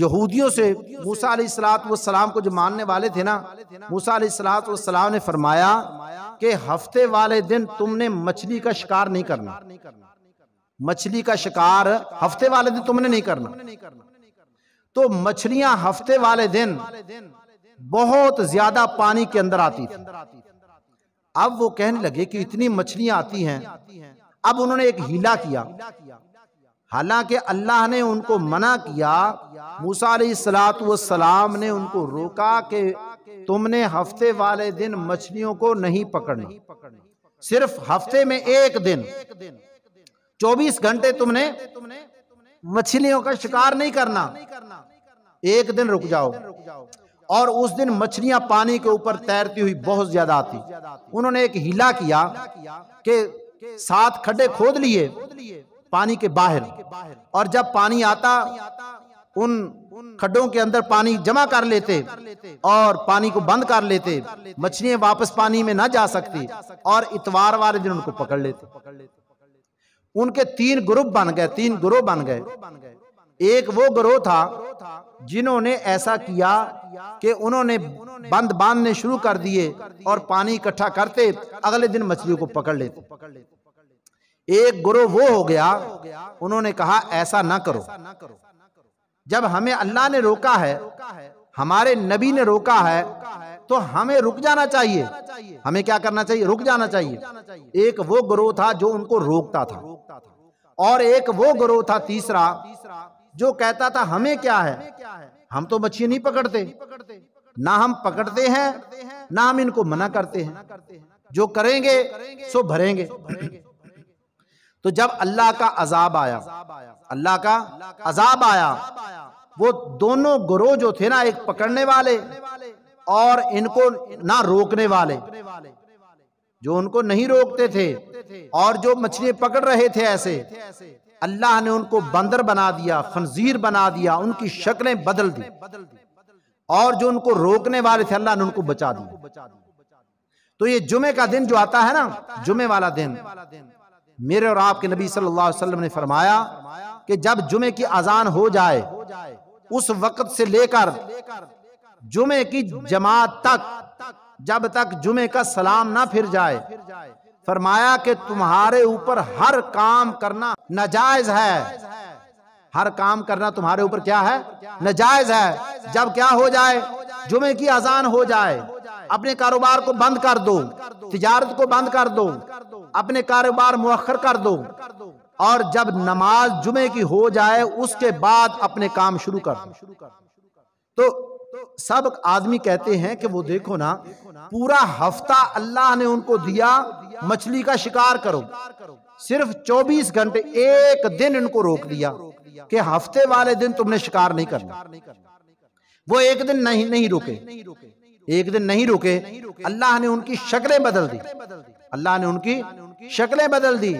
यहूदियों से मूसा अलैहिस्सलाम को जो मानने वाले थे ना, मूसा अलैहिस्सलाम ने फरमाया कि हफ्ते वाले दिन तुमने मछली का शिकार नहीं करना, मछली का शिकार हफ्ते वाले दिन तुमने नहीं करना। तो मछलियां हफ्ते वाले दिन बहुत ज्यादा पानी के अंदर आती थी। अब वो कहने लगे कि इतनी मछलियां आती हैं। अब उन्होंने एक हीला किया, हालांकि अल्लाह ने उनको मना किया। मूसा अलैहिस्सलाम ने उनको रोका कि तुमने हफ्ते वाले दिन मछलियों को नहीं पकड़नी, सिर्फ हफ्ते में एक दिन 24 घंटे तुमने मछलियों का शिकार नहीं करना, एक दिन रुक जाओ। और उस दिन मछलियां पानी के ऊपर तैरती हुई बहुत ज्यादा आती। उन्होंने एक हीला किया कि 7 खड्डे खोद लिए पानी के बाहर, और जब पानी आता उन खड्डों के अंदर पानी जमा कर लेते और पानी को बंद कर लेते, मछलियां वापस पानी में ना जा सकती, और इतवार वाले दिन उनको पकड़ लेते। उनके 3 ग्रुप बन गए, 3 गिरोह बन गए। एक वो गिरोह था जिन्होंने ऐसा किया कि उन्होंने बंद बांधने शुरू कर दिए और पानी इकट्ठा करते अगले दिन मछलियों को पकड़ लेते। एक गिरोह वो हो गया, उन्होंने कहा ऐसा ना करो, जब हमें अल्लाह ने रोका है, हमारे नबी ने रोका है, तो हमें रुक जाना चाहिए, हमें क्या करना चाहिए, रुक जाना चाहिए। एक वो गिरोह था जो उनको रोकता था, और एक वो गिरोह था तीसरा जो कहता था हमें क्या है, हम तो मछली नहीं पकड़ते, ना हम पकड़ते हैं ना हम इनको मना करते हैं, जो करेंगे सो भरेंगे। तो जब अल्लाह का अजाब आया, अल्लाह का अजाब आया, वो दोनों गिरोह जो थे ना, एक पकड़ने वाले और इनको ना रोकने वाले, जो उनको नहीं रोकते थे और जो मछलियां पकड़ रहे थे, ऐसे अल्लाह ने उनको बंदर बना दिया, खंजीर बना दिया, उनकी शक्लें बदल दी। और जो उनको रोकने वाले थे अल्लाह ने उनको बचा दिया। तो ये जुमे का दिन जो आता है ना, जुमे वाला दिन, मेरे और आपके नबी सल्लल्लाहु अलैहि वसल्लम ने फरमाया कि जब जुमे की अजान हो जाए, उस वक्त से लेकर जुमे की जमात तक, जब तक जुमे का सलाम ना फिर जाए, फरमाया कि तुम्हारे ऊपर हर काम करना नाजायज है। हर काम करना तुम्हारे ऊपर क्या है, नाजायज है। जब क्या हो जाए, जुमे की अजान हो जाए, अपने कारोबार को बंद कर दो, तिजारत को बंद कर दो, अपने कारोबार मुअख्खर कर दो, और जब नमाज जुमे की हो जाए उसके बाद अपने काम शुरू कर दो। तो सब आदमी कहते हैं कि वो देखो ना, पूरा हफ्ता अल्लाह ने उनको दिया, मछली का शिकार करो, सिर्फ 24 घंटे एक दिन इनको रोक दिया कि हफ्ते वाले दिन तुमने शिकार नहीं करना। वो एक दिन नहीं रुके, एक दिन नहीं रुके। अल्लाह ने उनकी शक्लें बदल दी, अल्लाह ने उनकी शक्लें बदल दी।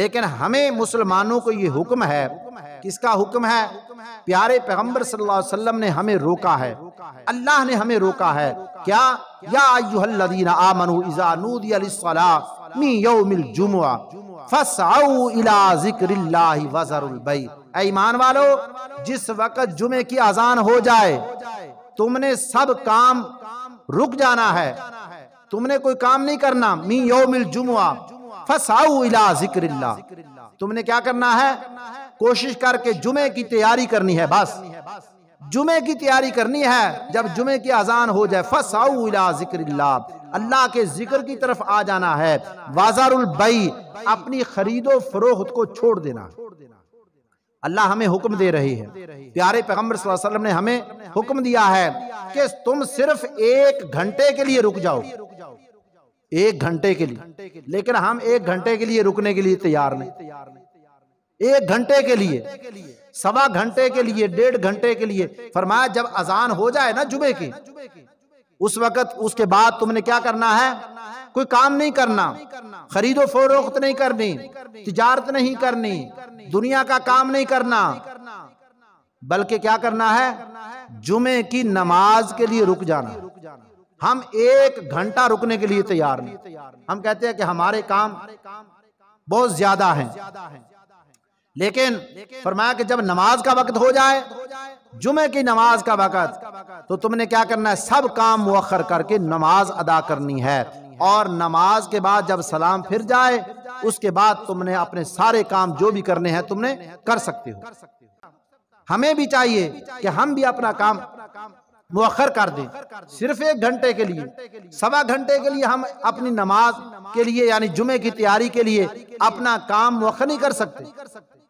लेकिन हमें मुसलमानों को ये हुक्म है, किसका हुक्म है, प्यारे पैगंबर सल्लल्लाहु अलैहि वसल्लम ने हमें रोका है, अल्लाह ने हमें रोका है। क्या, या अय्युहल्लज़ीना आमनू इज़ा नूदिया लिस्सलाति मिन यौमिल जुमुआ फसअू इला ज़िक्रिल्लाहि वज़रुल बैअ। ऐ ईमान वालो, जिस वक्त जुमे की अजान हो जाए तुमने सब काम रुक जाना है, तुमने कोई काम नहीं करना। मी यौमिल जुमुआ फसाऊ इला जिक्रिल्लाह, तुमने क्या करना है, कोशिश करके जुमे की तैयारी करनी है, बस जुमे की तैयारी करनी है। जब जुमे की अजान हो जाए, फसाऊ इला जिक्रिल्लाह, अल्लाह के जिक्र की तरफ आ जाना है। वाजारुल बई, अपनी खरीदो फरोख्त को छोड़ देना। अल्लाह हमें हुक्म दे रही है, प्यारे पैगंबर सल्लल्लाहु अलैहि वसल्लम ने हमें हुक्म दिया है कि तुम सिर्फ 1 घंटे के लिए रुक जाओ, 1 घंटे के लिए। लेकिन हम 1 घंटे के लिए रुकने के लिए तैयार नहीं, 1 घंटे के लिए, 1.25 घंटे के लिए, 1.5 घंटे के लिए। फरमाया जब अजान हो जाए ना जुमे की, उस वक्त उसके बाद तुमने क्या करना है, कोई काम नहीं करना, खरीदो फरोख्त नहीं करनी, तिजारत नहीं करनी, दुनिया का काम नहीं करना, बल्कि क्या करना है, जुमे की नमाज के लिए रुक जाना। हम 1 घंटा रुकने के लिए तैयार नहीं। हम कहते हैं कि हमारे काम बहुत ज्यादा हैं, लेकिन फरमाया कि जब नमाज का वक्त हो जाए, जुमे की नमाज का वक्त, तो तुमने क्या करना है, सब काम मुअख्खर करके नमाज अदा करनी है। और नमाज के बाद जब सलाम फिर जाए, उसके बाद तुमने अपने सारे काम जो भी करने हैं तुमने कर सकते हो। हमें भी चाहिए कि हम भी अपना काम मुअख्खर कर दें, सिर्फ 1 घंटे के लिए, 1.25 घंटे के लिए। हम अपनी नमाज के लिए यानी जुमे की तैयारी के लिए अपना काम मुअख्खर नहीं कर सकते।